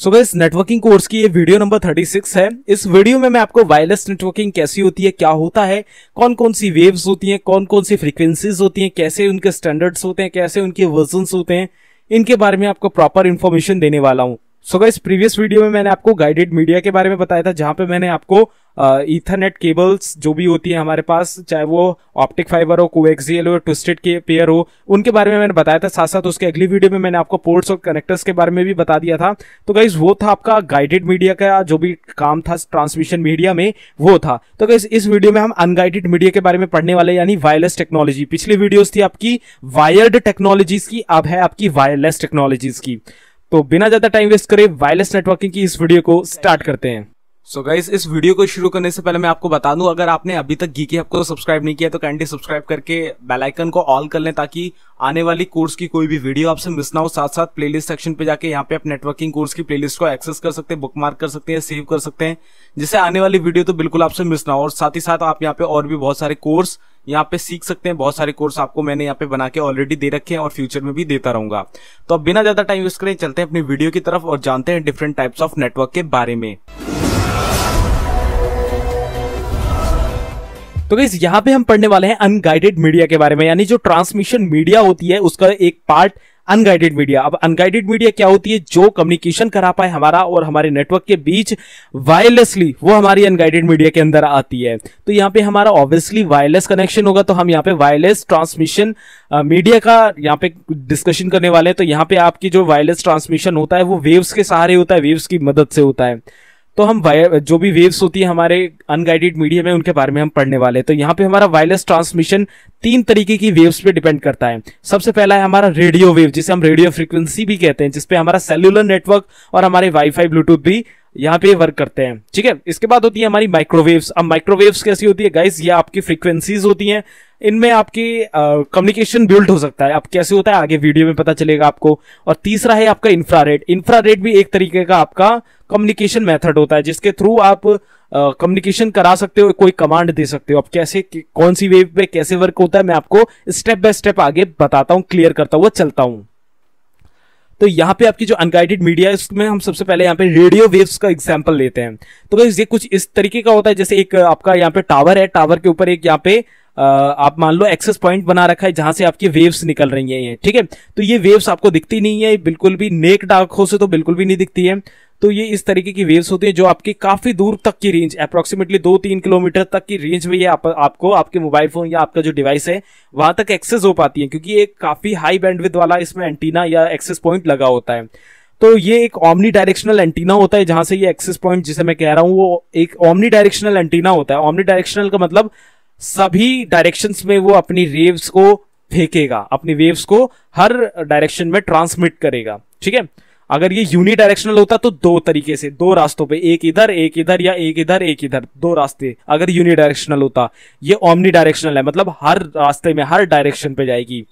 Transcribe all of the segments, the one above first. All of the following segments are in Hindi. सो गाइस नेटवर्किंग कोर्स की ये वीडियो नंबर 36 है। इस वीडियो में मैं आपको वायरलेस नेटवर्किंग कैसी होती है, क्या होता है, कौन कौन सी वेव्स होती हैं, कौन कौन सी फ्रीक्वेंसीज होती हैं, कैसे उनके स्टैंडर्ड्स होते हैं, कैसे उनके वर्जन्स होते हैं, इनके बारे में आपको प्रॉपर इन्फॉर्मेशन देने वाला हूँ। सो गाइस प्रीवियस वीडियो में मैंने आपको गाइडेड मीडिया के बारे में बताया था, जहाँ पे मैंने आपको ईथरनेट केबल्स जो भी होती है हमारे पास, चाहे वो ऑप्टिक फाइबर हो, कोएक्सियल हो, ट्विस्टेड के पेयर हो, उनके बारे में मैंने बताया था। साथ साथ उसके अगली वीडियो में मैंने आपको पोर्ट्स और कनेक्टर्स के बारे में भी बता दिया था। तो गाइज वो था आपका गाइडेड मीडिया का जो भी काम था ट्रांसमिशन मीडिया में, वो था। तो गाइज इस वीडियो में हम अनगाइडेड मीडिया के बारे में पढ़ने वाले, यानी वायरलेस टेक्नोलॉजी। पिछली वीडियोज थी आपकी वायर्ड टेक्नोलॉजीज की, अब है आपकी वायरलेस टेक्नोलॉजीज की। तो बिना ज्यादा टाइम वेस्ट करे वायरलेस नेटवर्किंग की इस वीडियो को स्टार्ट करते हैं। सो गाइस इस वीडियो को शुरू करने से पहले मैं आपको बता दूं, अगर आपने अभी तक गीकी ऐप को सब्सक्राइब नहीं किया तो काइंडली सब्सक्राइब करके बेल आइकन को ऑल कर लें, ताकि आने वाली कोर्स की कोई भी वीडियो आपसे मिस ना हो। साथ साथ प्लेलिस्ट सेक्शन पे जाके यहाँ पे आप नेटवर्किंग कोर्स की प्लेलिस्ट को एक्सेस कर सकते हैं, बुकमार्क कर सकते हैं, सेव कर सकते हैं, जिससे आने वाली वीडियो तो बिल्कुल आपसे मिस ना हो। और साथ ही साथ आप यहाँ पे और भी बहुत सारे कोर्स यहाँ पे सीख सकते हैं। बहुत सारे कोर्स आपको मैंने यहाँ पे बना के ऑलरेडी दे रखे हैं और फ्यूचर में भी देता रहूंगा। तो अब बिना ज्यादा टाइम वेस्ट करें चलते हैं अपनी वीडियो की तरफ और जानते हैं डिफरेंट टाइप्स ऑफ नेटवर्क के बारे में। तो गाइस यहाँ पे हम पढ़ने वाले हैं अनगाइडेड मीडिया के बारे में, यानी जो ट्रांसमिशन मीडिया होती है उसका एक पार्ट अनगाइडेड मीडिया। अब अनगाइडेड मीडिया क्या होती है? जो कम्युनिकेशन करा पाए हमारा और हमारे नेटवर्क के बीच वायरलेसली, वो हमारी अनगाइडेड मीडिया के अंदर आती है। तो यहाँ पे हमारा ऑब्वियसली वायरलेस कनेक्शन होगा, तो हम यहाँ पे वायरलेस ट्रांसमिशन मीडिया का यहाँ पे डिस्कशन करने वाले हैं। तो यहाँ पे आपकी जो वायरलेस ट्रांसमिशन होता है वो वेव्स के सहारे होता है, वेव्स की मदद से होता है। तो हम जो भी वेव्स होती है हमारे अनगाइडेड मीडिया में उनके बारे में हम पढ़ने वाले हैं। तो यहाँ पे हमारा वायरलेस ट्रांसमिशन तीन तरीके की वेव्स पे डिपेंड करता है। सबसे पहला है हमारा रेडियो वेव, जिसे हम रेडियो फ्रीक्वेंसी भी कहते हैं, जिसपे हमारा सेल्यूलर नेटवर्क और हमारे वाईफाई ब्लूटूथ भी यहाँ पे वर्क करते हैं, ठीक है। इसके बाद होती है हमारी माइक्रोवेव्स। अब माइक्रोवेव्स कैसी होती है गाइस? ये आपकी फ्रीक्वेंसीज होती हैं, इनमें आपकी कम्युनिकेशन बिल्ड हो सकता है। अब कैसे होता है आगे वीडियो में पता चलेगा आपको। और तीसरा है आपका इंफ्रारेड। इंफ्रारेड भी एक तरीके का आपका कम्युनिकेशन मेथड होता है, जिसके थ्रू आप कम्युनिकेशन करा सकते हो, कोई कमांड दे सकते हो। अब कैसे, कौन सी वेव पे कैसे वर्क होता है, मैं आपको स्टेप बाय स्टेप आगे बताता हूँ, क्लियर करता हुआ चलता हूँ। तो यहाँ पे आपकी जो अनगाइडेड मीडिया है उसमें हम सबसे पहले यहाँ पे रेडियो वेव्स का एग्जांपल लेते हैं। तो गाइस ये कुछ इस तरीके का होता है, जैसे एक आपका यहाँ पे टावर है, टावर के ऊपर एक यहाँ पे आप मान लो एक्सेस पॉइंट बना रखा है जहां से आपकी वेव्स निकल रही है, ठीक है। तो ये वेव्स आपको दिखती नहीं है, बिल्कुल भी नेक डार्क हो से तो बिल्कुल भी नहीं दिखती है। तो ये इस तरीके की वेव्स होती है जो आपकी काफी दूर तक की रेंज, अप्रोक्सीमेटली 2-3 किलोमीटर तक की रेंज में ये आपको आपके मोबाइल फोन या आपका जो डिवाइस है वहां तक एक्सेस हो पाती है, क्योंकि ये काफी हाई बैंडविड्थ वाला इसमें एंटीना या एक्सेस पॉइंट लगा होता है। तो ये एक ओमनी डायरेक्शनल एंटीना होता है, जहां से ये एक्सेस पॉइंट जिसे मैं कह रहा हूँ वो एक ओमनी डायरेक्शनल एंटीना होता है। ओमनी डायरेक्शनल का मतलब सभी डायरेक्शंस में वो अपनी वेव्स को फेंकेगा, अपनी वेव्स को हर डायरेक्शन में ट्रांसमिट करेगा, ठीक है। अगर ये यूनि डायरेक्शनल होता तो दो तरीके से, दो रास्तों पे, एक इधर या एक इधर एक इधर, दो रास्ते अगर यूनि डायरेक्शनल होता। ये ओमनी डायरेक्शनल है, मतलब हर रास्ते में, हर डायरेक्शन पे जाएगी।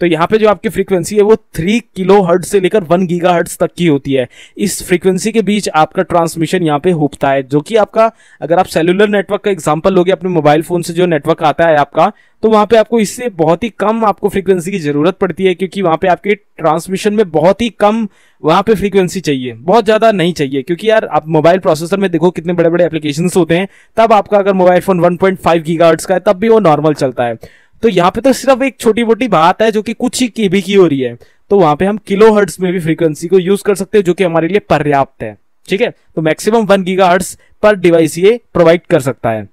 तो यहाँ पे जो आपकी फ्रीक्वेंसी है वो 3 किलोहर्ट्ज से लेकर 1 गीगाहर्ट्ज तक की होती है। इस फ्रीक्वेंसी के बीच आपका ट्रांसमिशन यहाँ पे होता है, जो कि आपका, अगर आप सेलुलर नेटवर्क का एग्जांपल लोगे अपने मोबाइल फोन से जो नेटवर्क आता है आपका, तो वहाँ पे आपको इससे बहुत ही कम आपको फ्रीक्वेंसी की जरूरत पड़ती है, क्योंकि वहाँ पे आपके ट्रांसमिशन में बहुत ही कम वहाँ पे फ्रीक्वेंसी चाहिए, बहुत ज़्यादा नहीं चाहिए। क्योंकि यार आप मोबाइल प्रोसेसर में देखो कितने बड़े बड़े एप्लीकेशंस होते हैं, तब आपका अगर मोबाइल फोन 1.5 गीगाहर्ट्ज का है तब भी वो नॉर्मल चलता है। तो यहाँ पे तो सिर्फ एक छोटी मोटी बात है जो कि कुछ ही केबी की हो रही है, तो वहां पे हम किलोहर्ट्ज में भी फ्रीक्वेंसी को यूज कर सकते हैं, जो कि हमारे लिए पर्याप्त है, ठीक है। तो मैक्सिमम 1 गीगाहर्ट्ज पर डिवाइस ये प्रोवाइड कर सकता है।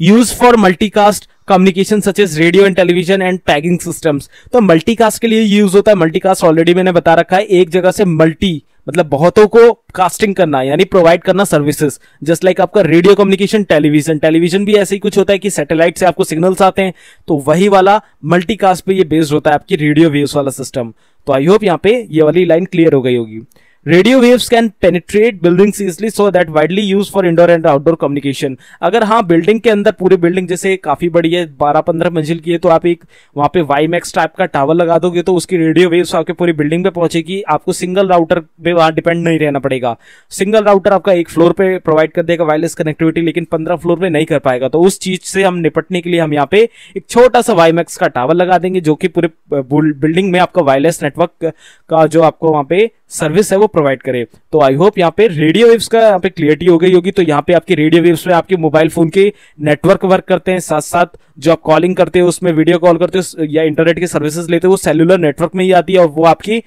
Use for multicast communication such as radio and television and tagging systems. तो मल्टीकास्ट के लिए यूज होता है। मल्टीकास्ट ऑलरेडी मैंने बता रखा है, एक जगह से मल्टी मतलब बहुतों को कास्टिंग करना, यानी प्रोवाइड करना सर्विसेज। जस्ट लाइक आपका रेडियो कम्युनिकेशन, टेलीविजन, टेलीविजन भी ऐसे ही कुछ होता है कि सैटेलाइट से आपको सिग्नल्स आते हैं, तो वही वाला मल्टीकास्ट पे ये बेस्ड होता है आपकी रेडियो वेव्स वाला सिस्टम। तो आई होप यहाँ पे ये वाली लाइन क्लियर हो गई होगी। Radio waves can penetrate buildings easily so that widely use for indoor and outdoor communication. अगर हाँ बिल्डिंग के अंदर, पूरे बिल्डिंग जैसे काफी बड़ी है, 12-15 मंजिल की है, तो आप एक वहाँ पे वाईमैक्स टाइप का टावर लगा दोगे तो उसकी रेडियो वेव्स आपके पूरी बिल्डिंग पे पहुंचेगी। आपको सिंगल राउटर पे वहाँ डिपेंड नहीं रहना पड़ेगा। सिंगल राउटर आपका एक फ्लोर पे प्रोवाइड कर देगा वायरलेस कनेक्टिविटी, लेकिन 15 फ्लोर पे नहीं कर पाएगा। तो उस चीज से हम निपटने के लिए हम यहाँ पे एक छोटा सा वाईमैक्स का टावर लगा देंगे, जो कि पूरे बिल्डिंग में आपका वायरलेस नेटवर्क का जो आपको वहाँ पे सर्विस है वो प्रोवाइड करे। तो आई होप यहाँ पे रेडियो वेव्स का यहाँ पे क्लियरिटी हो गई होगी। तो यहाँ पे आपकी रेडियो वेव्स में आपके मोबाइल फोन के नेटवर्क वर्क करते हैं, साथ साथ जो आप कॉलिंग करते हो उसमें वीडियो कॉल करते हो या इंटरनेट की सर्विसेज लेते हो वो सेलुलर नेटवर्क में ही आती है और वो आपकी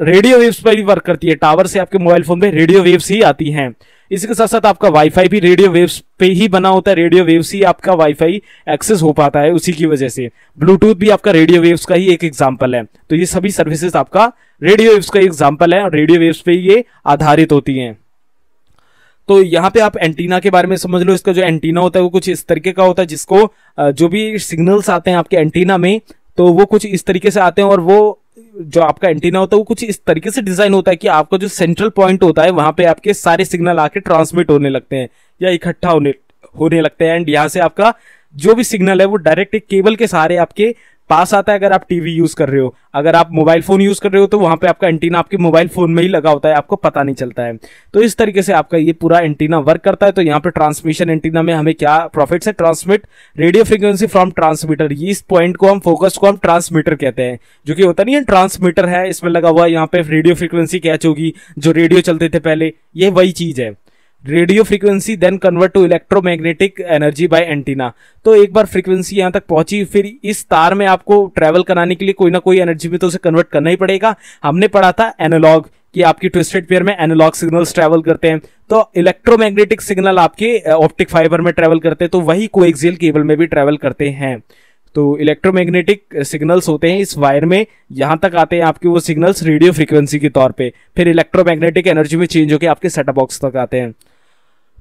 रेडियो वेव्स पर भी वर्क करती है। टावर से आपके मोबाइल फोन पे रेडियो वेव्स ही आती हैं। इसी के साथ साथ आपका वाईफाई भी रेडियो वेव्स पे ही बना होता है, रेडियो वेव्स ही आपका वाईफाई एक्सेस हो पाता है उसी की वजह से। ब्लूटूथ भी आपका रेडियो वेव्स का ही एक एग्जांपल है। तो ये सभी सर्विसेज आपका रेडियो वेव्स का एग्जांपल है और रेडियो वेव्स पे ये आधारित होती हैं। तो यहाँ पे आप एंटीना के बारे में समझ लो। इसका जो एंटीना होता है वो कुछ इस तरीके का होता है, जिसको जो भी सिग्नल्स आते हैं आपके एंटीना में तो वो कुछ इस तरीके से आते हैं और वो जो आपका एंटीना होता है वो कुछ इस तरीके से डिजाइन होता है कि आपका जो सेंट्रल पॉइंट होता है वहां पे आपके सारे सिग्नल आके ट्रांसमिट होने लगते हैं या इकट्ठा होने लगते हैं। एंड यहाँ से आपका जो भी सिग्नल है वो डायरेक्ट एक केबल के सहारे आपके पास आता है। अगर आप टीवी यूज कर रहे हो, अगर आप मोबाइल फोन यूज कर रहे हो तो वहां पे आपका एंटीना आपके मोबाइल फोन में ही लगा होता है, आपको पता नहीं चलता है। तो इस तरीके से आपका ये पूरा एंटीना वर्क करता है। तो यहाँ पे ट्रांसमिशन एंटीना में हमें क्या प्रॉफिट है? Transmit radio frequency from transmitter. ये इस पॉइंट को हम, फोकस को हम ट्रांसमीटर कहते हैं, जो कि होता नहीं है ट्रांसमीटर है इसमें लगा हुआ। यहाँ पे रेडियो फ्रीक्वेंसी कैच होगी, जो रेडियो चलते थे पहले, ये वही चीज है। Radio frequency then convert to electromagnetic energy by antenna. तो एक बार फ्रीक्वेंसी यहाँ तक पहुंची, फिर इस तार में आपको ट्रैवल कराने के लिए कोई ना कोई एनर्जी में तो उसे कन्वर्ट करना ही पड़ेगा। हमने पढ़ा था एनालॉग कि आपकी ट्विस्टेड पेयर में एनालॉग सिग्नल्स ट्रैवल करते हैं, तो इलेक्ट्रोमैग्नेटिक सिग्नल आपके ऑप्टिक फाइबर में ट्रैवल करते हैं, तो वही कोएक्सियल केबल में भी ट्रैवल करते हैं। तो इलेक्ट्रोमैग्नेटिक सिग्नल्स होते हैं इस वायर में, यहाँ तक आते हैं आपके वो सिग्नल्स रेडियो फ्रीक्वेंसी के तौर पे, फिर इलेक्ट्रोमैग्नेटिक एनर्जी में चेंज होकर आपके सेटअप बॉक्स तक आते हैं।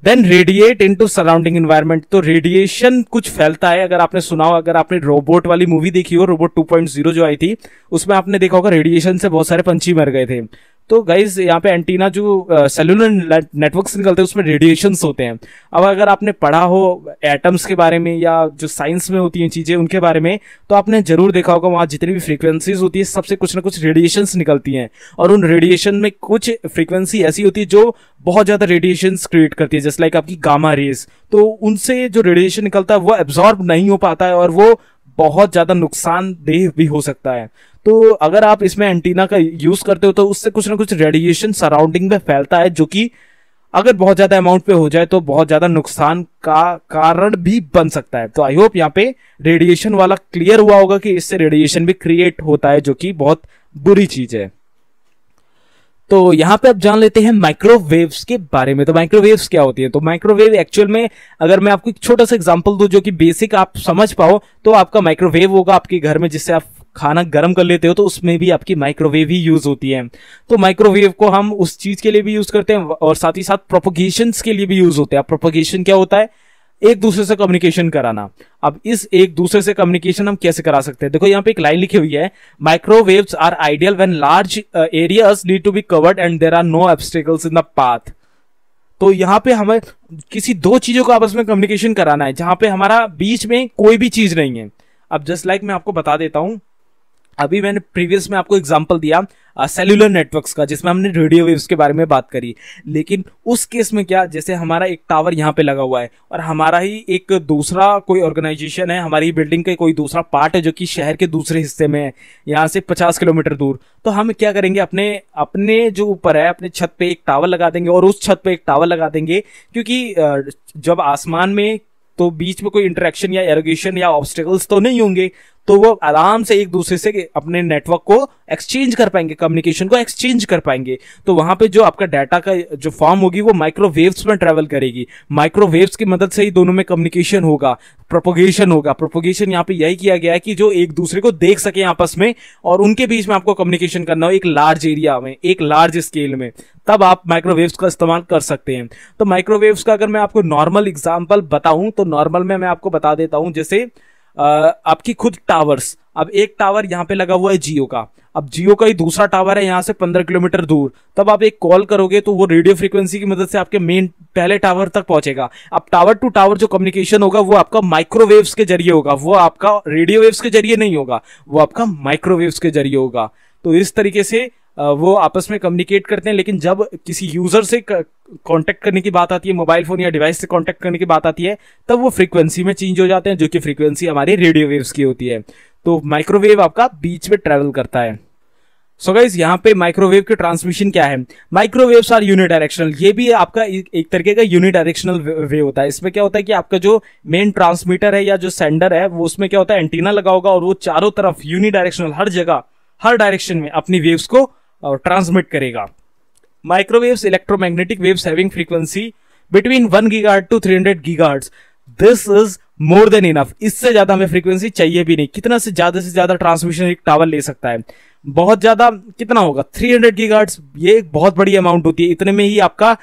Then radiate into surrounding environment. तो रेडिएशन कुछ फैलता है। अगर आपने सुना हो, अगर आपने रोबोट वाली मूवी देखी हो, रोबोट 2.0 जो आई थी, उसमें आपने देखा होगा रेडिएशन से बहुत सारे पंछी मर गए थे। तो गाइज यहाँ पे एंटीना जो सेलुलर नेटवर्क से निकलते हैं उसमें रेडिएशंस होते हैं। अब अगर आपने पढ़ा हो एटम्स के बारे में या जो साइंस में होती हैं चीज़ें उनके बारे में, तो आपने जरूर देखा होगा वहाँ जितनी भी फ्रीक्वेंसीज होती है सबसे कुछ ना कुछ रेडिएशंस निकलती हैं और उन रेडिएशन में कुछ फ्रीक्वेंसी ऐसी होती है जो बहुत ज़्यादा रेडिएशंस क्रिएट करती है, जस्ट लाइक आपकी गामा रेज। तो उनसे जो रेडिएशन निकलता है वो एब्जॉर्ब नहीं हो पाता है और वो बहुत ज़्यादा नुकसानदेह भी हो सकता है। तो अगर आप इसमें एंटीना का यूज करते हो तो उससे कुछ ना कुछ रेडिएशन सराउंडिंग में फैलता है, जो कि अगर बहुत ज्यादा अमाउंट पे हो जाए तो बहुत ज्यादा नुकसान का कारण भी बन सकता है। तो आई होप यहाँ पे रेडिएशन वाला क्लियर हुआ होगा कि इससे रेडिएशन भी क्रिएट होता है, जो कि बहुत बुरी चीज है। तो यहाँ पे आप जान लेते हैं माइक्रोवेव्स के बारे में। तो माइक्रोवेव्स क्या होती है? तो माइक्रोवेव एक्चुअल में अगर मैं आपको एक छोटा सा एग्जांपल दूं जो कि बेसिक आप समझ पाओ, तो आपका माइक्रोवेव होगा आपके घर में जिससे आप खाना गर्म कर लेते हो, तो उसमें भी आपकी माइक्रोवेव ही यूज होती है। तो माइक्रोवेव को हम उस चीज के लिए भी यूज करते हैं और साथ ही साथ प्रोपोगेशन के लिए भी यूज होते हैं। प्रोपोगेशन क्या होता है? एक दूसरे से कम्युनिकेशन कराना। अब इस एक दूसरे से कम्युनिकेशन हम कैसे करा सकते हैं? देखो यहाँ पे एक लाइन लिखी हुई है, microwaves are ideal when large areas need to be covered and there are no obstacles in the path. तो यहाँ पे हमें किसी दो चीजों को आपस में कम्युनिकेशन कराना है जहां पे हमारा बीच में कोई भी चीज नहीं है। अब जस्ट लाइक मैं आपको बता देता हूँ, अभी मैंने प्रीवियस में आपको एग्जांपल दिया सेलुलर नेटवर्क्स का, जिसमें हमने रेडियो वेव्स के बारे में बात करी। लेकिन उस केस में क्या, जैसे हमारा एक टावर यहाँ पे लगा हुआ है और हमारा ही एक दूसरा कोई ऑर्गेनाइजेशन है, हमारी बिल्डिंग का कोई दूसरा पार्ट है जो कि शहर के दूसरे हिस्से में है, यहाँ से 50 किलोमीटर दूर। तो हम क्या करेंगे, अपने जो ऊपर है अपने छत पर एक टावर लगा देंगे और उस छत पर एक टावर लगा देंगे, क्योंकि जब आसमान में तो बीच में कोई इंटरेक्शन या एरोगेशन या ऑब्स्टेकल्स तो नहीं होंगे, तो वो आराम से एक दूसरे से अपने नेटवर्क को एक्सचेंज कर पाएंगे, कम्युनिकेशन को एक्सचेंज कर पाएंगे। तो वहां पे जो आपका डाटा का जो फॉर्म होगी वो माइक्रोवेव्स में ट्रेवल करेगी। माइक्रोवेव्स की मदद से ही दोनों में कम्युनिकेशन होगा, प्रोपोगेशन होगा। प्रोपोगेशन यहाँ पे यही किया गया है कि जो एक दूसरे को देख सके आपस में और उनके बीच में आपको कम्युनिकेशन करना हो एक लार्ज एरिया में, एक लार्ज स्केल में, तब आप माइक्रोवेव्स का इस्तेमाल कर सकते हैं। तो माइक्रोवेव्स का अगर मैं आपको नॉर्मल एग्जाम्पल बताऊं तो नॉर्मल में मैं आपको बता देता हूं, जैसे आपकी खुद टावर्स। अब एक टावर यहाँ पे लगा हुआ है जियो का, अब जियो का ही दूसरा टावर है यहाँ से 15 किलोमीटर दूर। तब आप एक कॉल करोगे तो वो रेडियो फ्रीक्वेंसी की मदद से आपके मेन पहले टावर तक पहुंचेगा। अब टावर टू टावर जो कम्युनिकेशन होगा वो आपका माइक्रोवेव्स के जरिए होगा, वो आपका रेडियो वेव्स के जरिए नहीं होगा, वो आपका माइक्रोवेव्स के जरिए होगा। तो इस तरीके से वो आपस में कम्युनिकेट करते हैं। लेकिन जब किसी यूजर से कांटेक्ट करने की बात आती है, मोबाइल फोन या डिवाइस से कांटेक्ट करने की बात आती है, तब वो फ्रीक्वेंसी में चेंज हो जाते हैं, जो कि फ्रीक्वेंसी हमारी रेडियो वेव्स की होती है। तो माइक्रोवेव आपका बीच में ट्रैवल करता है। सो गाइस यहाँ पे माइक्रोवेव के ट्रांसमिशन क्या है, माइक्रोवेव्स आर यूनिडायरेक्शनल। ये भी आपका एक तरीके का यूनिडायरेक्शनल वेव होता है। इसमें क्या होता है कि आपका जो मेन ट्रांसमीटर है या जो सेंडर है वो उसमें क्या होता है एंटीना लगा होगा और वो चारों तरफ यूनिडायरेक्शनल हर जगह हर डायरेक्शन में अपनी वेव्स को ट्रांसमिट करेगा। Microwaves electromagnetic waves having frequency between 1 GHz to 300 GHz। This is more than enough, इससे ज्यादा हमें फ्रीक्वेंसी चाहिए भी नहीं। कितना से ज्यादा ट्रांसमिशन एक टावर ले सकता है, बहुत ज्यादा कितना होगा 300 GHz। ये एक बहुत बड़ी अमाउंट होती है, इतने में ही आपका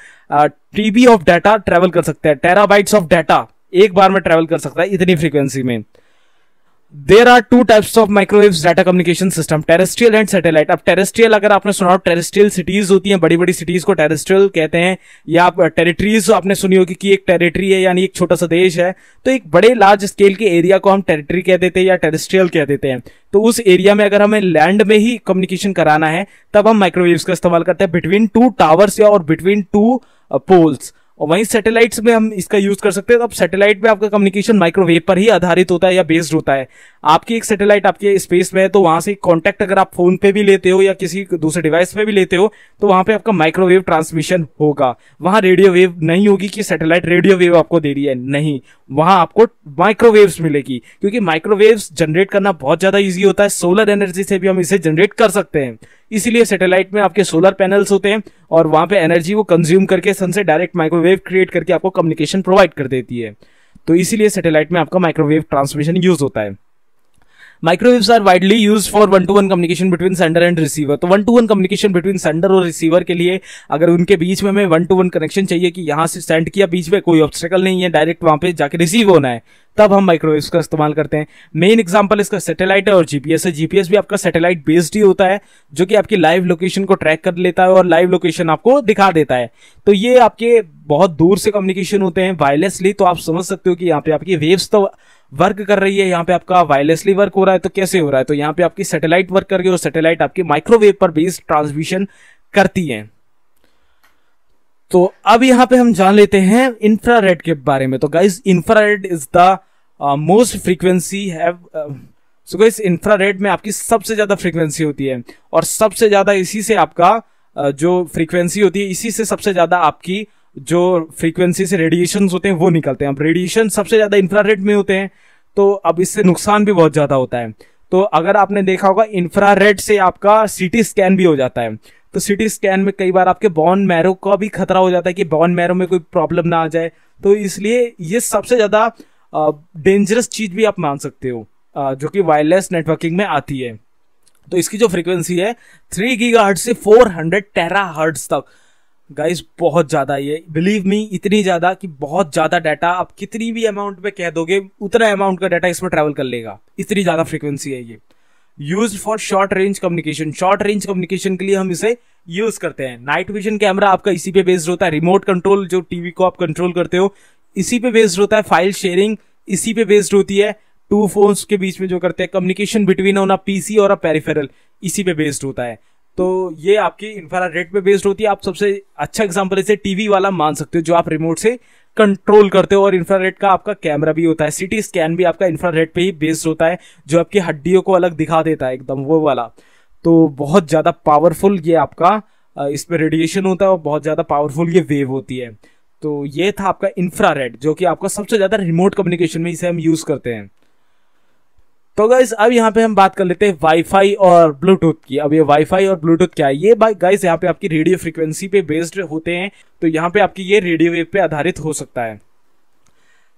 टीबी ऑफ डाटा ट्रेवल कर सकता है, टेराबाइट्स ऑफ डाटा एक बार में ट्रेवल कर सकता है इतनी फ्रीक्वेंसी में। There are 2 types of microwaves data communication system, terrestrial and satellite. अब टेरेस्ट्रियल अगर आपने सुना हो, टेरेस्ट्रियल सिटीज होती हैं, बड़ी बड़ी सिटीज को टेरेस्ट्रियल कहते हैं, या आप टेरिटरीज आपने सुनी होगी कि एक टेरिटरी है यानी एक छोटा सा देश है, तो एक बड़े लार्ज स्केल के एरिया को हम टेरिटरी कह देते हैं या टेरेस्ट्रियल कह देते हैं। तो उस एरिया में अगर हमें लैंड में ही कम्युनिकेशन कराना है तब हम माइक्रोवेव्स का इस्तेमाल करते हैं, बिटवीन 2 टावर्स या और बिटवीन 2 पोल्स। और वहीं सैटेलाइट्स में हम इसका यूज कर सकते हैं। तो अब सैटेलाइट में आपका कम्युनिकेशन माइक्रोवेव पर ही आधारित होता है या बेस्ड होता है। आपकी एक सैटेलाइट आपके स्पेस में है, तो वहां से कांटेक्ट अगर आप फोन पे भी लेते हो या किसी दूसरे डिवाइस पे भी लेते हो तो वहां पे आपका माइक्रोवेव ट्रांसमिशन होगा। वहां रेडियो वेव नहीं होगी कि सैटेलाइट रेडियो वेव आपको दे रही है, नहीं, वहां आपको माइक्रोवेव्स मिलेगी, क्योंकि माइक्रोवेव्स जनरेट करना बहुत ज्यादा ईजी होता है। सोलर एनर्जी से भी हम इसे जनरेट कर सकते हैं, इसीलिए सैटेलाइट में आपके सोलर पैनल्स होते हैं और वहां पे एनर्जी वो कंज्यूम करके सन से डायरेक्ट माइक्रोवेव क्रिएट करके आपको कम्युनिकेशन प्रोवाइड कर देती है। तो इसीलिए सैटेलाइट में आपका माइक्रोवेव ट्रांसमिशन यूज होता है। Microwaves are widely use for 1-to-1 communication between sender and receiver. तो 1-to-1 कम्युनिकेशन बिटवीन सेंडर और रिसीवर के लिए अगर उनके बीच में हमें 1-to-1 कनेक्शन चाहिए कि यहाँ से सेंड किया, बीच में कोई ऑब्स्टेकल नहीं है, डायरेक्ट वहां पे जाके रिसीव होना है, तब हम माइक्रोवेव्स का इस्तेमाल करते हैं। मेन एग्जांपल इसका सैटेलाइट है और जीपीएस है। जीपीएस भी आपका सैटेलाइट बेस्ड ही होता है, जो कि आपकी लाइव लोकेशन को ट्रैक कर लेता है और लाइव लोकेशन आपको दिखा देता है। तो ये आपके बहुत दूर से कम्युनिकेशन होते हैं वायरलेसली। तो आप समझ सकते हो कि यहाँ पे आपकी वेव्स तो वर्क कर रही है, यहाँ पे आपका वायरलेसली वर्क हो रहा है, तो कैसे हो रहा है। तो यहाँ पे आपकी सैटेलाइट वर्क कर रही है और सैटेलाइट आपकी माइक्रोवेव पर बेस्ड ट्रांसमिशन करती है। तो अब यहाँ पे हम जान लेते हैं इंफ्रारेड के बारे में। तो guys infrared is the most frequency have. So guys infrared में आपकी सबसे ज्यादा फ्रीक्वेंसी होती है और सबसे ज्यादा इसी से आपका जो फ्रीक्वेंसी होती है, इसी से सबसे ज्यादा आपकी जो फ्रीक्वेंसी से रेडिएशंस होते हैं वो निकलते हैं। अब रेडिएशन सबसे ज्यादा इंफ्रारेड में होते हैं, तो अब इससे नुकसान भी बहुत ज्यादा होता है। तो अगर आपने देखा होगा इंफ्रारेड से आपका सीटी स्कैन भी हो जाता है, तो सीटी स्कैन में कई बार आपके बोन मैरो का भी खतरा हो जाता है कि बोन मैरो में कोई प्रॉब्लम ना आ जाए। तो इसलिए ये सबसे ज्यादा डेंजरस चीज भी आप मान सकते हो, जो कि वायरलेस नेटवर्किंग में आती है। तो इसकी जो फ्रीक्वेंसी है 3 GHz से 400 THz तक, गाइज बहुत ज़्यादा, ये बिलीव मी इतनी ज़्यादा कि बहुत ज़्यादा डाटा आप कितनी भी अमाउंट में कह दोगे उतना अमाउंट का डाटा इसमें ट्रैवल कर लेगा, इतनी ज़्यादा फ्रीक्वेंसी है ये। Use for short range communication, short range communication के लिए हम इसे यूज़ करते हैं। नाइट विजन कैमरा आपका इसी पे बेस्ड होता है, रिमोट कंट्रोल जो टीवी को आप कंट्रोल करते हो इसी पे बेस्ड होता है, फाइल शेयरिंग इसी पे बेस्ड होती है, 2 फोन्स के बीच में जो करते हैं communication between on a PC और अ पेरिफेरल इसी पे बेस्ड होता है। तो ये आपकी इंफ्रारेड पे बेस्ड होती है। आप सबसे अच्छा एग्जांपल इसे टीवी वाला मान सकते हो जो आप रिमोट से कंट्रोल करते हो, और इंफ्रारेड का आपका कैमरा भी होता है। सीटी स्कैन भी आपका इंफ्रारेड पे ही बेस्ड होता है, जो आपकी हड्डियों को अलग दिखा देता है एकदम वो वाला। तो बहुत ज़्यादा पावरफुल ये आपका इस पर रेडिएशन होता है और बहुत ज़्यादा पावरफुल ये वेव होती है। तो ये था आपका इंफ्रारेड, जो कि आपका सबसे ज़्यादा रिमोट कम्युनिकेशन में इसे हम यूज़ करते हैं। तो गाइज अब यहाँ पे हम बात कर लेते हैं वाईफाई और ब्लूटूथ की। अब ये वाईफाई और ब्लूटूथ क्या है, ये गाइज यहाँ पे आपकी रेडियो फ्रीक्वेंसी पे बेस्ड होते हैं। तो यहाँ पे आपकी ये रेडियो वेव पे आधारित हो सकता है।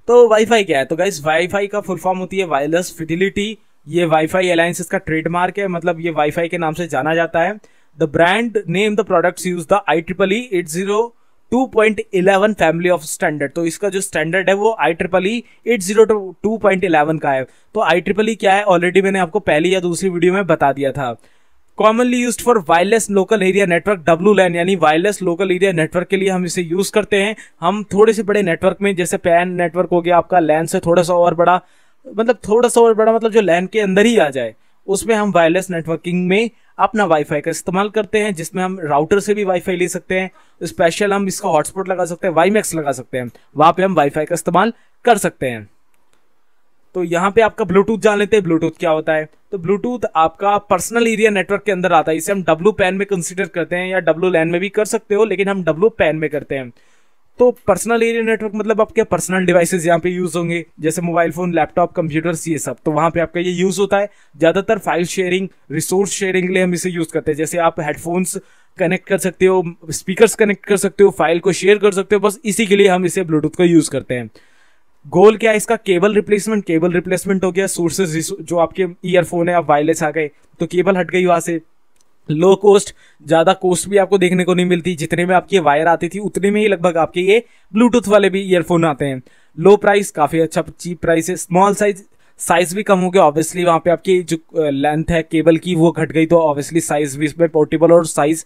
तो वाईफाई क्या है, तो गाइज वाईफाई का फुल फॉर्म होती है वायरलेस फिडिलिटी। ये वाईफाई अलायंस इसका ट्रेडमार्क है, मतलब ये वाईफाई के नाम से जाना जाता है। The brand name the products use the IEEE 802.11 family of standard. तो इसका जो स्टैंडर्ड है वो IEEE 802.11 का है। तो IEEE क्या है, ऑलरेडी मैंने आपको पहली या दूसरी वीडियो में बता दिया था। Commonly use for wireless local area network WLAN, यानी वायरलेस लोकल एरिया नेटवर्क के लिए हम इसे यूज करते हैं। हम थोड़े से बड़े नेटवर्क में, जैसे पैन नेटवर्क हो गया आपका LAN से थोड़ा सा और बड़ा, मतलब थोड़ा सा और बड़ा मतलब जो LAN के अंदर ही आ जाए, उसमें हम वायरलेस नेटवर्किंग में अपना वाईफाई का इस्तेमाल करते हैं, जिसमें हम राउटर से भी वाईफाई ले सकते हैं, स्पेशल हम इसका हॉटस्पॉट लगा सकते हैं, वाईमैक्स लगा सकते हैं, वहाँ पे हम वाईफाई का इस्तेमाल कर सकते हैं। तो यहाँ पे आपका ब्लूटूथ जान लेते हैं। ब्लूटूथ क्या होता है? तो ब्लूटूथ आपका पर्सनल एरिया नेटवर्क के अंदर आता है। इसे हम डब्ल्यू पैन में कंसीडर करते हैं या डब्ल्यू लैन में भी कर सकते हो, लेकिन हम डब्ल्यू पैन में करते हैं। तो पर्सनल एरिया नेटवर्क मतलब आपके पर्सनल डिवाइसेस यहाँ पे यूज होंगे, जैसे मोबाइल फोन, लैपटॉप, कंप्यूटर्स, ये सब। तो वहाँ पे आपका ये यूज होता है। ज्यादातर फाइल शेयरिंग, रिसोर्स शेयरिंग के लिए हम इसे यूज करते हैं। जैसे आप हेडफोन्स कनेक्ट कर सकते हो, स्पीकर्स कनेक्ट कर सकते हो, फाइल को शेयर कर सकते हो, बस इसी के लिए हम इसे ब्लूटूथ का यूज करते हैं। गोल क्या है इसका? केबल रिप्लेसमेंट हो गया। सोर्सेज जो आपके ईयरफोन है, आप वायरलेस आ गए तो केबल हट गई वहां से। लो कॉस्ट, ज़्यादा कॉस्ट भी आपको देखने को नहीं मिलती। जितने में आपकी वायर आती थी उतने में ही लगभग आपके ये ब्लूटूथ वाले भी ईयरफोन आते हैं। लो प्राइस, काफ़ी अच्छा चीप प्राइस है। स्मॉल साइज़ भी कम हो गया। ऑब्वियसली वहाँ पे आपकी जो लेंथ है केबल की वो घट गई, तो ऑब्वियसली साइज़ भी इसमें पोर्टेबल और साइज़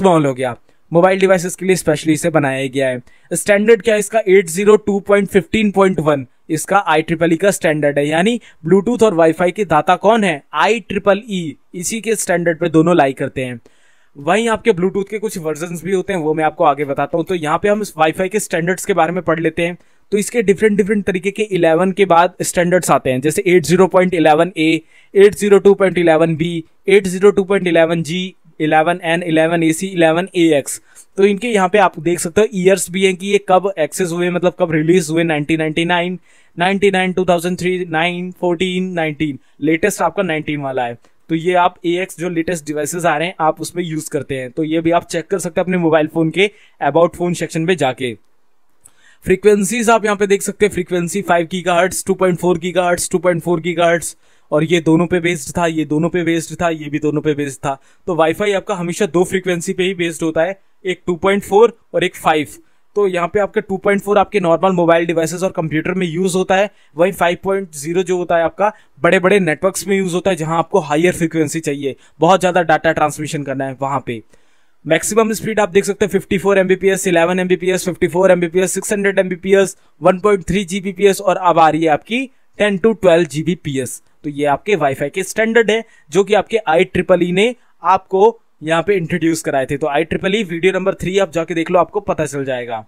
स्मॉल हो गया। मोबाइल डिवाइसेस के लिए स्पेशली इसे बनाया गया है। स्टैंडर्ड क्या है इसका? 802.15.1 इसका IEEE का स्टैंडर्ड है। यानी ब्लूटूथ और वाईफाई के दाता कौन है? IEEE। इसी के स्टैंडर्ड पे दोनों लाई करते हैं। वहीं आपके ब्लूटूथ के कुछ वर्जन्स भी होते हैं, वो मैं आपको आगे बताता हूँ। तो यहाँ पे हम वाईफाई के स्टैंडर्ड्स के बारे में पढ़ लेते हैं। तो इसके डिफरेंट तरीके के 11 के बाद स्टैंडर्ड्स आते हैं, जैसे 80.11A, 802.11B, 802.11G, 11N, 11AC, 11AX। तो इनके यहाँ पे आप देख सकते हो ईयर्स भी हैं कि ये कब एक्सेस हुए, मतलब कब रिलीज हुए। 1999, 99, 2003, 9, 14, 19, लेटेस्ट आपका 19 वाला है। तो ये आप AX जो लेटेस्ट डिवाइसेस आ रहे हैं आप उसमें यूज करते हैं। तो ये भी आप चेक कर सकते हैं अपने मोबाइल फोन के अबाउट फोन सेक्शन पे जाके। फ्रीक्वेंसीज आप यहाँ पे देख सकते हैं। फ्रीक्वेंसी 5 GHz, 2.4 GHz, 2.4 GHz, और ये दोनों पे बेस्ड था, ये दोनों पे बेस्ड था, ये भी दोनों पे बेस्ड था। तो वाईफाई आपका हमेशा दो फ्रीक्वेंसी पे ही बेस्ड होता है, एक 2.4 और एक 5। तो यहाँ पे आपका 2.4 आपके नॉर्मल मोबाइल डिवाइसेस और कंप्यूटर में यूज होता है, वहीं 5.0 जो होता है आपका बड़े बड़े नेटवर्क्स में यूज होता है, जहाँ आपको हायर फ्रीक्वेंसी चाहिए, बहुत ज़्यादा डाटा ट्रांसमिशन करना है वहाँ पे। मैक्सिमम स्पीड आप देख सकते हैं 54 Mbps, 11 Mbps, 54 Mbps, 600 Mbps, 1.3 Gbps, और अब आ रही है आपकी 10 to 12 Gbps। तो ये आपके वाईफाई के स्टैंडर्ड है जो कि आपके IEEE ने आपको यहाँ पे इंट्रोड्यूस कराए थे। तो IEEE वीडियो नंबर 3 आप जाके देख लो, आपको पता चल जाएगा।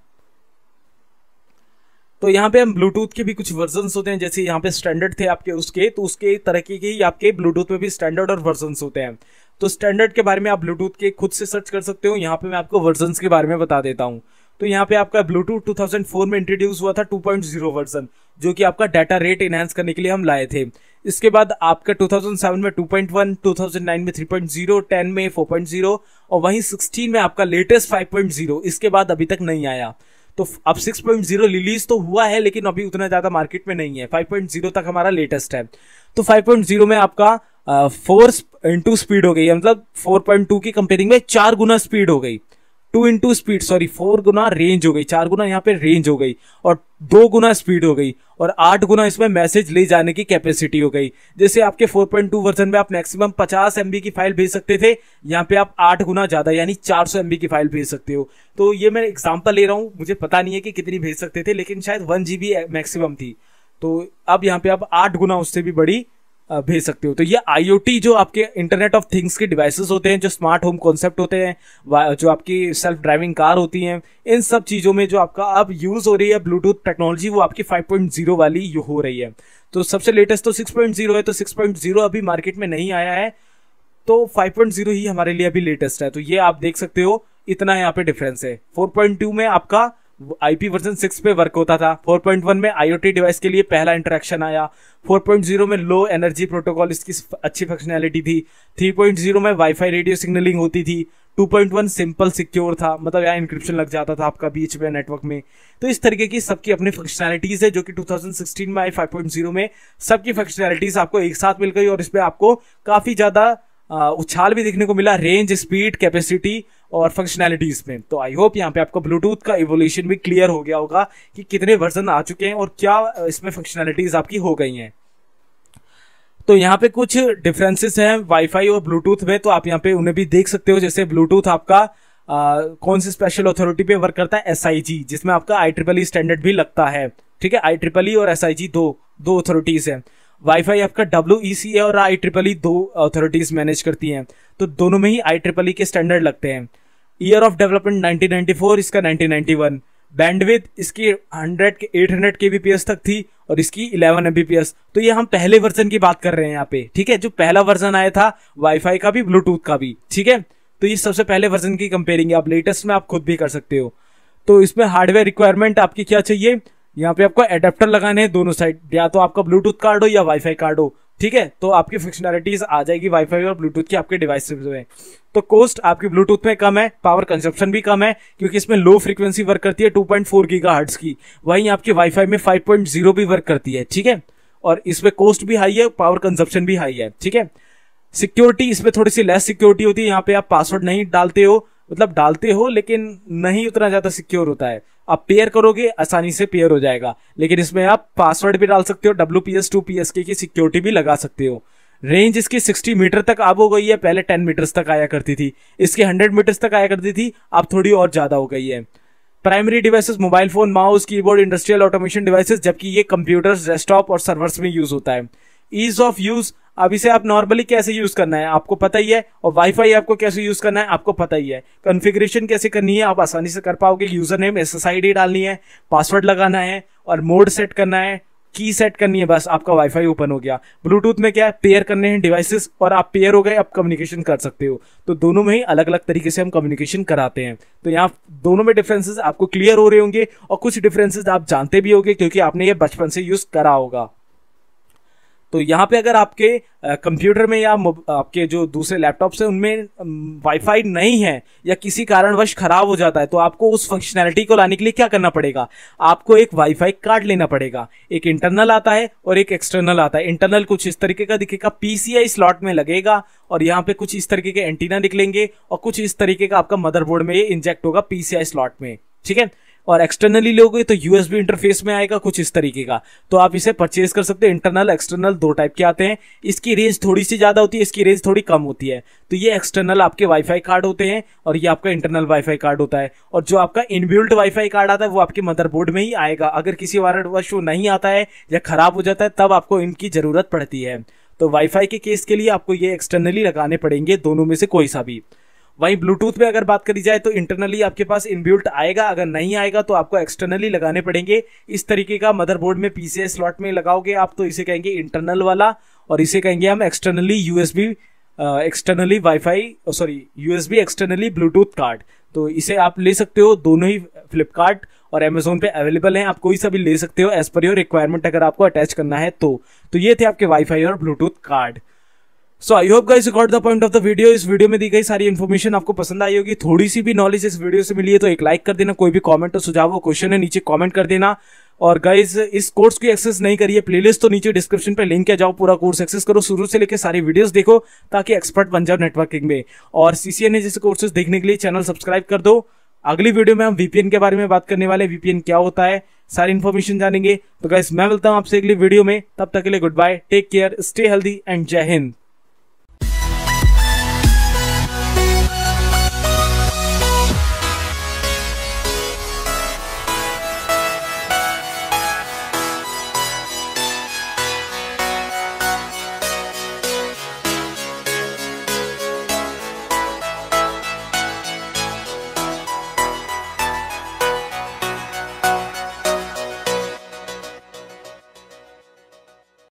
तो यहाँ पे हम ब्लूटूथ के भी कुछ वर्जन्स होते हैं, जैसे यहाँ पे स्टैंडर्ड थे आपके उसके, तो उसके तरीके के ही आपके ब्लूटूथ में भी स्टैंडर्ड और वर्जन्स होते हैं। तो स्टैंडर्ड के बारे में आप ब्लूटूथ के खुद से सर्च कर सकते हो। यहाँ पे मैं आपको वर्जन्स के बारे में बता देता हूँ। तो यहाँ पे आपका ब्लूटूथ 2004 में इंट्रोड्यूस हुआ था 2.0 वर्जन, जो कि आपका डाटा रेट इनहेंस करने के लिए हम लाए थे। इसके बाद आपका 2007 में 2.1, 2009 में 3.0, 10 में 4.0, और वहीं 16 में आपका लेटेस्ट 5.0। इसके बाद अभी तक नहीं आया। तो अब 6.0 रिलीज तो हुआ है, लेकिन अभी उतना ज़्यादा मार्केट में नहीं है। 5.0 तक हमारा लेटेस्ट है। तो 5.0 में आपका 4x स्पीड हो गई है, मतलब 4.2 की कंपेयरिंग में 4 गुना स्पीड हो गई। 2x स्पीड, सॉरी 4 गुना रेंज हो गई, 4 गुना यहाँ पे रेंज हो गई, और 2 गुना स्पीड हो गई, और 8 गुना इसमें मैसेज ले जाने की कैपेसिटी हो गई। जैसे आपके 4.2 वर्जन में आप मैक्सिमम 50 MB की फाइल भेज सकते थे, यहाँ पे आप 8 गुना ज़्यादा यानी 400 MB की फाइल भेज सकते हो। तो ये मैं एग्जाम्पल ले रहा हूँ, मुझे पता नहीं है कि कितनी भेज सकते थे, लेकिन शायद 1 GB मैक्सिमम थी। तो अब यहाँ पे आप 8 गुना उससे भी बड़ी भेज सकते हो। तो ये IoT जो आपके इंटरनेट ऑफ थिंग्स के डिवाइसेस होते हैं, जो स्मार्ट होम कॉन्सेप्ट होते हैं, जो आपकी सेल्फ ड्राइविंग कार होती हैं, इन सब चीज़ों में जो आपका अब यूज़ हो रही है ब्लूटूथ टेक्नोलॉजी, वो आपकी 5.0 वाली हो रही है। तो सबसे लेटेस्ट तो 6.0 है, तो 6.0 अभी मार्केट में नहीं आया है, तो 5.0 ही हमारे लिए अभी लेटेस्ट है। तो ये आप देख सकते हो, इतना यहाँ पे डिफरेंस है। 4.2 में आपका IP वर्जन 6 पे वर्क होता था, 4.1 में IoT डिवाइस के लिए पहला इंटरेक्शन आया, 4.0 में लो एनर्जी प्रोटोकॉल इसकी अच्छी फंक्शनैलिटी थी, 3.0 में वाईफाई रेडियो सिग्नलिंग होती थी, 2.1 सिंपल सिक्योर था, मतलब यहाँ इंक्रिप्शन लग जाता था आपका बीच में नेटवर्क में। तो इस तरीके की सबकी अपनी फंक्शनैलिटीज़ है, जो कि 2016 में आई 5.0 में सबकी फंक्शनैलिटीज़ आपको एक साथ मिल गई, और इसमें आपको काफ़ी ज़्यादा उछाल भी देखने को मिला रेंज, स्पीड, कैपेसिटी और फंक्शनैलिटीज़ में। तो आई होप यहाँ पे आपको ब्लूटूथ का इवोल्यूशन भी क्लियर हो गया होगा कि कितने वर्जन आ चुके हैं और क्या इसमें फंक्शनैलिटीज़ आपकी हो गई हैं। तो यहाँ पे कुछ डिफरेंसेस हैं वाईफाई और ब्लूटूथ में, तो आप यहाँ पे उन्हें भी देख सकते हो। जैसे ब्लूटूथ आपका कौन सी स्पेशल अथॉरिटी पे वर्क करता है? SIG, जिसमें आपका IEEE स्टैंडर्ड भी लगता है। ठीक है, IEEE और SIG दो अथॉरिटीज़ हैं। वाईफाई आपका WECA और IEEE दो अथॉरिटीज़ मैनेज करती हैं, तो दोनों में ही IEEE के स्टैंडर्ड लगते हैं। ईयर ऑफ डेवलपमेंट 1994, इसका 1991। बैंडविड्थ इसकी 800 kbps तक थी और इसकी 11 mbps। तो ये हम पहले वर्जन की बात कर रहे हैं यहाँ पे, ठीक है, जो पहला वर्जन आया था वाईफाई का भी ब्लूटूथ का भी, ठीक है। तो ये सबसे पहले वर्जन की कंपेयरिंग आप लेटेस्ट में आप खुद भी कर सकते हो। तो इसमें हार्डवेयर रिक्वायरमेंट आपकी क्या चाहिए, यहाँ पे आपको एडेप्टर लगाने हैं दोनों साइड, या तो आपका ब्लूटूथ कार्ड हो या वाईफाई कार्ड हो, ठीक है। तो आपकी फंक्शनैलिटीज आ जाएगी वाईफाई और ब्लूटूथ की आपके डिवाइस में। तो कॉस्ट आपकी ब्लूटूथ में कम है, पावर कंजप्शन भी कम है क्योंकि इसमें लो फ्रीक्वेंसी वर्क करती है 2.4 गीगाहर्ट्ज की, वहीं आपकी वाईफाई में 5.0 भी वर्क करती है, ठीक है। और इसमें कॉस्ट भी हाई है, पावर कंजप्शन भी हाई है, ठीक है। सिक्योरिटी इसमें थोड़ी सी लेस सिक्योरिटी होती है, यहाँ पे आप पासवर्ड नहीं डालते हो, मतलब डालते हो लेकिन नहीं उतना ज़्यादा सिक्योर होता है। आप पेयर करोगे आसानी से पेयर हो जाएगा, लेकिन इसमें आप पासवर्ड भी डाल सकते हो, WPS2PSK की सिक्योरिटी भी लगा सकते हो। रेंज इसकी 60 मीटर तक अब हो गई है, पहले 10 मीटर्स तक आया करती थी, इसके 100 मीटर्स तक आया करती थी, अब थोड़ी और ज़्यादा हो गई है। Primary devices mobile phone, mouse, keyboard, industrial automation devices, जबकि ये कंप्यूटर्स, डेस्कटॉप और सर्वर्स में यूज़ होता है। ईज ऑफ यूज़, अब इसे आप नॉर्मली कैसे यूज़ करना है आपको पता ही है, और वाईफाई आपको कैसे यूज़ करना है आपको पता ही है, कॉन्फ़िगरेशन कैसे करनी है आप आसानी से कर पाओगे। यूज़र नेम SSID डालनी है, पासवर्ड लगाना है और मोड सेट करना है, की सेट करनी है, बस आपका वाईफाई ओपन हो गया। ब्लूटूथ में क्या है, पेयर करने हैं डिवाइसेस और आप पेयर हो गए, आप कम्युनिकेशन कर सकते हो। तो दोनों में ही अलग अलग तरीके से हम कम्युनिकेशन कराते हैं। तो यहाँ दोनों में डिफरेंसेस आपको क्लियर हो रहे होंगे और कुछ डिफरेंसेस आप जानते भी होंगे क्योंकि आपने ये बचपन से यूज़ करा होगा। तो यहाँ पे अगर आपके कंप्यूटर में या आपके जो दूसरे लैपटॉप्स हैं उनमें वाईफाई नहीं है या किसी कारणवश ख़राब हो जाता है, तो आपको उस फंक्शनैलिटी को लाने के लिए क्या करना पड़ेगा, आपको एक वाईफाई कार्ड लेना पड़ेगा। एक इंटरनल आता है और एक एक्सटर्नल आता है। इंटरनल कुछ इस तरीके का दिखेगा, PCI स्लॉट में लगेगा और यहाँ पर कुछ इस तरीके के एंटीना निकलेंगे और कुछ इस तरीके का आपका मदरबोर्ड में ये इंजेक्ट होगा PCI स्लॉट में, ठीक है। और एक्सटर्नली लोगे तो USB इंटरफेस में आएगा कुछ इस तरीके का। तो आप इसे परचेज कर सकते हैं। इंटरनल एक्सटर्नल दो टाइप के आते हैं, इसकी रेंज थोड़ी सी ज़्यादा होती है, इसकी रेंज थोड़ी कम होती है। तो ये एक्सटर्नल आपके वाईफाई कार्ड होते हैं और ये आपका इंटरनल वाईफाई कार्ड होता है। और जो आपका इनबिल्ट वाईफाई कार्ड आता है वो आपके मदरबोर्ड में ही आएगा। अगर किसी कारणवश वो नहीं आता है या ख़राब हो जाता है तब आपको इनकी ज़रूरत पड़ती है। तो वाईफाई के केस के लिए आपको ये एक्सटर्नली लगाने पड़ेंगे, दोनों में से कोई सा भी। वहीं ब्लूटूथ में अगर बात करी जाए तो इंटरनली आपके पास इनबिल्ट आएगा, अगर नहीं आएगा तो आपको एक्सटर्नली लगाने पड़ेंगे। इस तरीके का मदरबोर्ड में PCI स्लॉट में लगाओगे आप तो इसे कहेंगे इंटरनल वाला, और इसे कहेंगे हम externally USB externally Bluetooth card. तो इसे आप ले सकते हो, दोनों ही फ्लिपकार्ट और अमेजोन पे अवेलेबल हैं, आप कोई सा भी ले सकते हो एज पर योर रिक्वायरमेंट, अगर आपको अटैच करना है तो। तो ये थे आपके वाईफाई और Bluetooth card. So I hope guys you got the point of the video. इस वीडियो में दी गई सारी इन्फॉर्मेशन आपको पसंद आई होगी। थोड़ी सी भी नॉलेज इस वीडियो से मिली है तो एक लाइक कर देना। कोई भी कमेंट और सुझाव हो, क्वेश्चन है नीचे कमेंट कर देना। और गाइज इस कोर्स की एक्सेस नहीं करिए, प्लेलिस्ट तो नीचे डिस्क्रिप्शन पे लिंक है, जाओ पूरा कोर्स एक्सेस करो, शुरू से लेकर सारी वीडियोस देखो ताकि एक्सपर्ट बन जाओ नेटवर्किंग में। और CCNA जैसे कोर्सेज देखने के लिए चैनल सब्सक्राइब कर दो। अगली वीडियो में हम VPN के बारे में बात करने वाले, VPN क्या होता है, सारी इन्फॉर्मेशन जानेंगे। तो गाइज मैं मिलता हूँ आपसे अगली वीडियो में, तब तक के लिए good bye, take care, stay healthy and जय हिंद।